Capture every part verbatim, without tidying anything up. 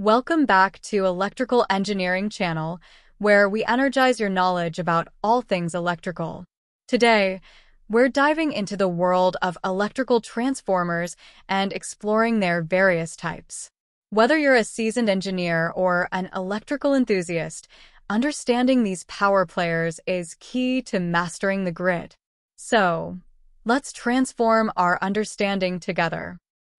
Welcome back to Electrical Engineering Channel, where we energize your knowledge about all things electrical. Today, we're diving into the world of electrical transformers and exploring their various types. Whether you're a seasoned engineer or an electrical enthusiast, understanding these power players is key to mastering the grid. So, let's transform our understanding together.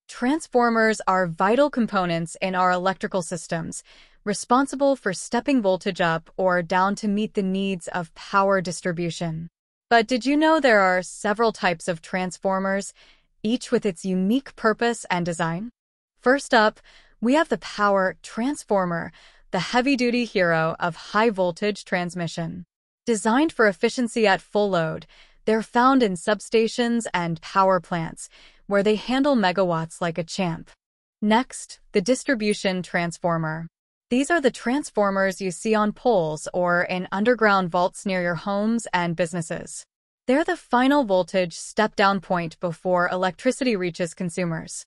Transformers are vital components in our electrical systems, responsible for stepping voltage up or down to meet the needs of power distribution. But did you know there are several types of transformers, each with its unique purpose and design? First up, we have the power transformer, the heavy-duty hero of high-voltage transmission. Designed for efficiency at full load, they're found in substations and power plants, where they handle megawatts like a champ. Next, the distribution transformer. These are the transformers you see on poles or in underground vaults near your homes and businesses. They're the final voltage step-down point before electricity reaches consumers.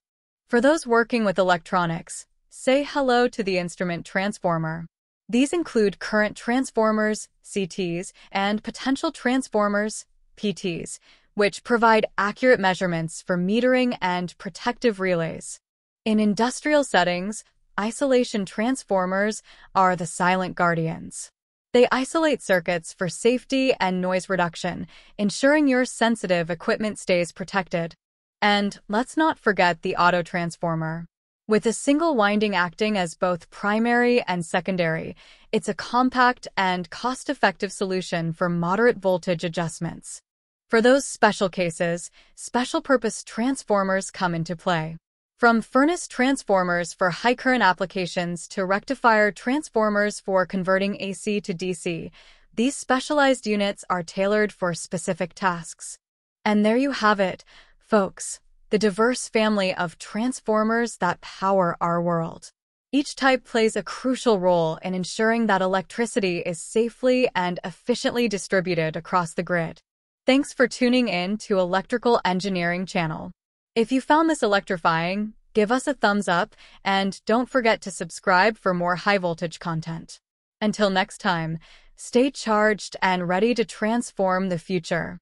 For those working with electronics, say hello to the instrument transformer. These include current transformers, C Ts, and potential transformers, P Ts, which provide accurate measurements for metering and protective relays. In industrial settings, isolation transformers are the silent guardians. They isolate circuits for safety and noise reduction, ensuring your sensitive equipment stays protected. And let's not forget the auto transformer. With a single winding acting as both primary and secondary, it's a compact and cost-effective solution for moderate voltage adjustments. For those special cases, special-purpose transformers come into play. From furnace transformers for high-current applications to rectifier transformers for converting A C to D C, these specialized units are tailored for specific tasks. And there you have it, folks, the diverse family of transformers that power our world. Each type plays a crucial role in ensuring that electricity is safely and efficiently distributed across the grid. Thanks for tuning in to Electrical Engineering Channel. If you found this electrifying, give us a thumbs up and don't forget to subscribe for more high-voltage content. Until next time, stay charged and ready to transform the future.